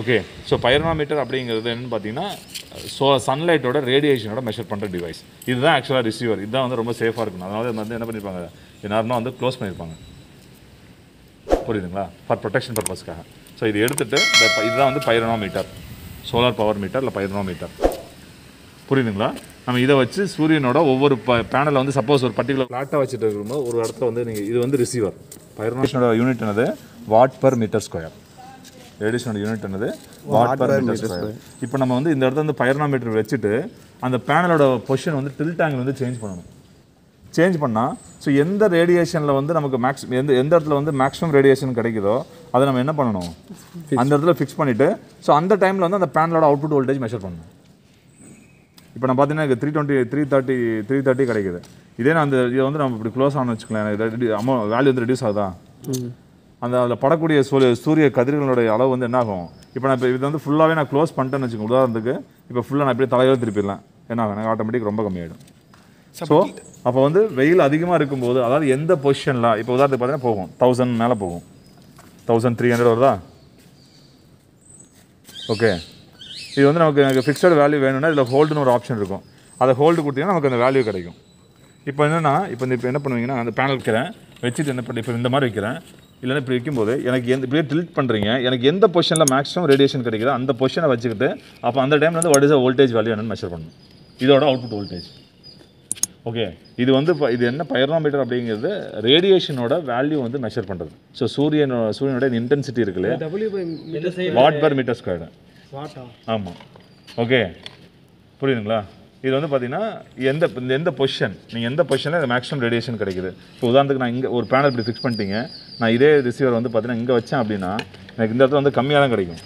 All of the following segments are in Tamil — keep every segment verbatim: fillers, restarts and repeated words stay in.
ओके सो पायरानोमीटर அப்படிங்கிறது என்ன பாத்தீங்கன்னா சன்லைட்டோட ரேடியேஷனோட மெஷர் பண்ற டிவைஸ் இதுதான் एक्चुअली ரிசீவர் இதுதான் வந்து ரொம்ப சேஃபா இருக்கும் அதனால வந்து என்ன பண்ணிருப்பாங்க நார்மலா வந்து க்ளோஸ் பண்ணிருப்பாங்க புரியுதுங்களா ஃபார் ப்ரொடெக்ஷன் பர்பஸ்க்காக சோ இது எடுத்துட்டு இதுதான் வந்து பாயரானோமீட்டர் சோலார் பவர் மீட்டர் இல்ல பாயரானோமீட்டர் புரியுதுங்களா நம்ம இத வச்சு சூரியனோட ஒவ்வொரு பேனல்ல வந்து சப்போஸ் ஒரு பர்టిక్యులர் லாட்டா வச்சிட்டு இருக்கும்போது ஒரு இடத்துல வந்து நீங்க இது வந்து ரிசீவர் பாயரானோமீட்டரோட யூனிட் என்னது watt per metre square radiation unit என்னது வாட் per மீட்டர் ஸ்கொயர் இப்போ நம்ம வந்து இந்த இடத்துல அந்த பாயரானோமீட்டர் வச்சிட்டு அந்த பேனலோட பொசிஷன் வந்து டில்ட் ஆங்கிள் வந்து चेंज பண்ணனும் चेंज பண்ணா சோ எந்த ரேடியேஷன்ல வந்து நமக்கு மேக்ஸ் எந்த எந்த இடத்துல வந்து மேக்ஸिमम ரேடியேஷன் கிடைக்குதோ அதை நம்ம என்ன பண்ணனும் அந்த இடத்துல ஃபிக்ஸ் பண்ணிட்டு சோ அந்த டைம்ல வந்து அந்த பேனலோட அவுட்புட் வோல்டேஜ் மெஷர் பண்ணனும் இப்போ நம்ம பாத்தீங்கன்னா three twenty three thirty three thirty கிடைக்குது இதே நான் அந்த இது வந்து நம்ம இப்படி க்ளோஸ் ஆன வெச்சுக்கலாம் இது வேல்யூ வந்து ரெடியூஸ் ஆகுதா अंदर पड़कूर सूर्य कदर अलव ना इतना ना इतना फुलाे ना क्लोज पड़े उदाहरण इला ना तल तिरपा ऐसा आटोमेटिक रोम कमी सो अब वेल अधिकमोद एंत पोसिशन इन उदाहरण पातना तौसंड मेल तौसंड थ्री हंड्रड वर्दा ओके नमक फिक्सड वैल्यू वैन होल्डन और आप्शन होल्ड को नमक वैल्यू कहना इन पड़ी पैनल वे मारे वे இல்லனா இப்படி வைக்கும்போது எனக்கு என்ன இப்படி டில்ட் பண்றீங்க எனக்கு எந்த பொசிஷன்ல மேக்ஸिमम ரேடியேஷன் கிடைக்குதோ அந்த பொசிஷனை வச்சிட்டு அப்ப அந்த டைம்ல வந்து what is the voltage value என்னன்னு மெஷர் பண்ணனும் இதோட அவுட்புட் வோல்டேஜ் ஓகே இது வந்து இது என்ன பாயரானோமீட்டர் அப்படிங்கிறது ரேடியேஷனோட வேல்யூ வந்து மெஷர் பண்றது சோ சூரியன் சூரியனோட இன்டென்சிட்டி இருக்குல வாட் per மீட்டர் ஸ்கொயர் வாட்டா ஆமா ஓகே புரியுதுங்களா இது வந்து பாத்தீங்கன்னா எந்த எந்த பொசிஷன் நீங்க எந்த பொசிஷன்ல மேக்ஸिमम ரேடியேஷன் கிடைக்குது இப்போ உதாரணத்துக்கு நான் இங்க ஒரு பேனல் இப்படி ஃபிக்ஸ் பண்ணிட்டீங்க நான் இதே ரிசீவர் வந்து பாத்தீங்கன்னா இங்க வச்சேன் அப்படினா எனக்கு இந்த இடத்துல வந்து கம்மியா தான் கிடைக்கும்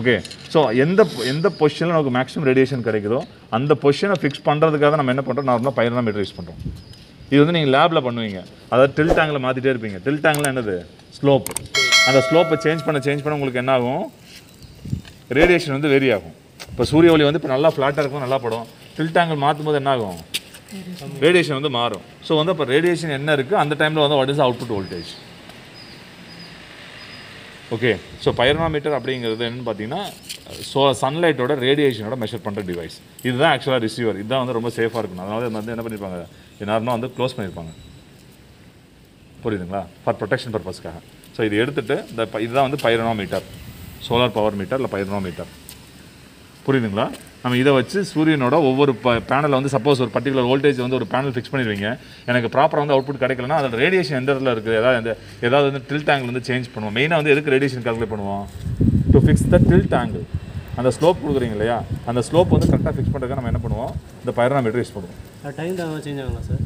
ஓகே சோ எந்த எந்த பொசிஷன்ல நமக்கு மேக்ஸिमम ரேடியேஷன் கிடைக்குதோ அந்த பொசிஷனை ஃபிக்ஸ் பண்றதுக்காக நம்ம என்ன பண்றோம் நார்மலா பாயரானோமீட்டர் யூஸ் பண்றோம் இது வந்து நீங்க லேப்ல பண்ணுவீங்க அதாவது டில்ட் ஆங்கிள் மாத்திட்டே இருப்பீங்க டில்ட் ஆங்கிள் என்னது ஸ்லோப் அந்த ஸ்லோப்பை சேஞ்ச் பண்ண சேஞ்ச் பண்ண உங்களுக்கு என்ன ஆகும் ரேடியேஷன் வந்து வேரி ஆகும் இப்போ சூரிய ஒளி வந்து இப்போ நல்லா ஃப்ளாட்டா இருக்கும் நல்லா படும் டில்ட் ஆங்கிள் மாத்தும்போது என்ன ஆகும் ரேடியேஷன் வந்து மாறும் சோ வந்து அப்ப ரேடியேஷன் என்ன இருக்கு அந்த டைம்ல வந்து what is output voltage okay so pyranometer அப்படிங்கிறது என்னன்னு பாத்தீங்கன்னா சன்லைட்டோட ரேடியேஷனோட மெஷர் பண்ற டிவைஸ் இதுதான் एक्चुअली ரிசீவர் இதுதான் வந்து ரொம்ப சேஃபா இருக்கும் அதனால வந்து என்ன பண்ணிருப்பாங்க நார்மலா வந்து க்ளோஸ் பண்ணிருப்பாங்க புரியுதுங்களா ஃபார் ப்ரொடெக்ஷன் பர்பஸ்க்காக சோ இது எடுத்துட்டு இதுதான் வந்து பாயரானோமீட்டர் சோலார் பவர் மீட்டர் இல்ல பாயரானோமீட்டர் புரியுதுங்களா நம்ம இத வச்சு சூரியனோட ஒவ்வொரு பேனல்ல வந்து சப்போஸ் ஒரு பர்టిక్యులர் வோல்டேஜ் வந்து ஒரு பேனல் ஃபிக்ஸ் பண்ணிருவீங்க எனக்கு ப்ராப்பரா வந்து அவுட்புட் கிடைக்கலனா அதோட ரேடியேஷன் எந்த இடத்துல இருக்கு ஏதாவது ஏதாவது வந்து டில்ட் ஆங்கிள் வந்து சேஞ்ச் பண்ணுவோம் மெயினா வந்து எதுக்கு ரேடியேஷன் கால்குலேட் பண்ணுவோம் to fix the tilt angle அந்த ஸ்லோப் குடுக்குறீங்க இல்லையா அந்த ஸ்லோப் வந்து கரெக்ட்டா ஃபிக்ஸ் பண்றதுக்கு நம்ம என்ன பண்ணுவோம் இந்த பாயரானோமீட்டர் யூஸ் பண்ணுவோம் அந்த டைம் தான சேஞ்ச் ஆகும்ல சார்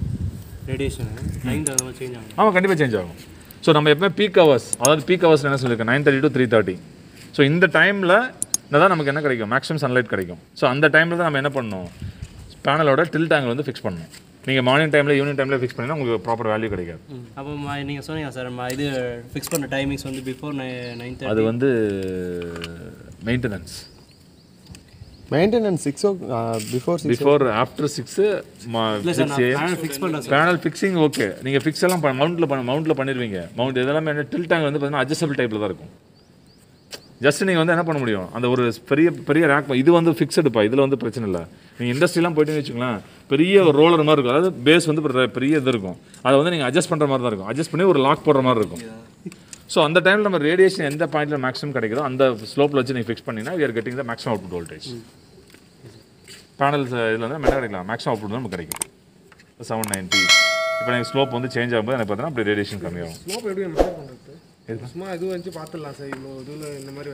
ரேடியேஷன் டைம் தான சேஞ்ச் ஆகும் ஆமா கண்டிப்பா சேஞ்ச் ஆகும் சோ நம்ம எப்பமே பீக் ஹவர்ஸ் அதாவது பீக் ஹவர்ஸ் என்ன சொல்லிருக்கேன் nine thirty to three thirty so இந்த டைம்ல அதான் நமக்கு என்ன கிடைக்கும் மேக்ஸिमम சன்லைட் கிடைக்கும் சோ அந்த டைம்ல தான் நாம என்ன பண்ணனும் பேனலோட டில்ட் ஆங்கிள் வந்து ஃபிக்ஸ் பண்ணனும் நீங்க மார்னிங் டைம்ல ஈவினிங் டைம்ல ஃபிக்ஸ் பண்ணினா உங்களுக்கு ப்ராப்பர் வேல்யூ கிடைக்காது அப்ப நீங்க சொன்னீங்க சார் இது ஃபிக்ஸ் பண்ண டைமிங்ஸ் வந்து பிஃபோர் nine thirty அது வந்து maintenance maintenance six o'clock before six before after six fix பண்றது பேனல் ஃபிக்ஸிங் ஓகே நீங்க ஃபிக்ஸ் எல்லாம் மவுண்ட்ல பண்ண மவுண்ட்ல பண்ணிடுவீங்க மவுண்ட் இதெல்லாம் என்ன டில்ட் ஆங்கிள் வந்து பார்த்தீங்கன்னா அட்ஜஸ்டபிள் டைப்ல தான் இருக்கும் जस्ट नहीं वो पड़ मुझे अंदर रैक इतना फिक्सड इतना प्रच्न नहीं इंडस्ट्रील पेटिंग रोलर मारे अब बेस वो नहीं अड्जस्ट पड़े मारे अड्जस्ट पड़ी और लॉक पड़े मारे सो अंत टाइम नम्बर रेडिएशन एंत पॉइंट मैक्सिमम कहो अंत स्लोप वे फिक्स पड़ी we are getting the maximum output voltage panel maximum output नम्बर seven ninety இப்போ இந்த ஸ்லோப் வந்து चेंज ஆகும்போது எனக்கு பார்த்தா அப்படியே ரேடியேஷன் கம்மியாகும் ஸ்லோப் எப்படி மெஷர் பண்றது சும்மா இது வந்து பாத்துறலாம் சார் இந்த மாதிரி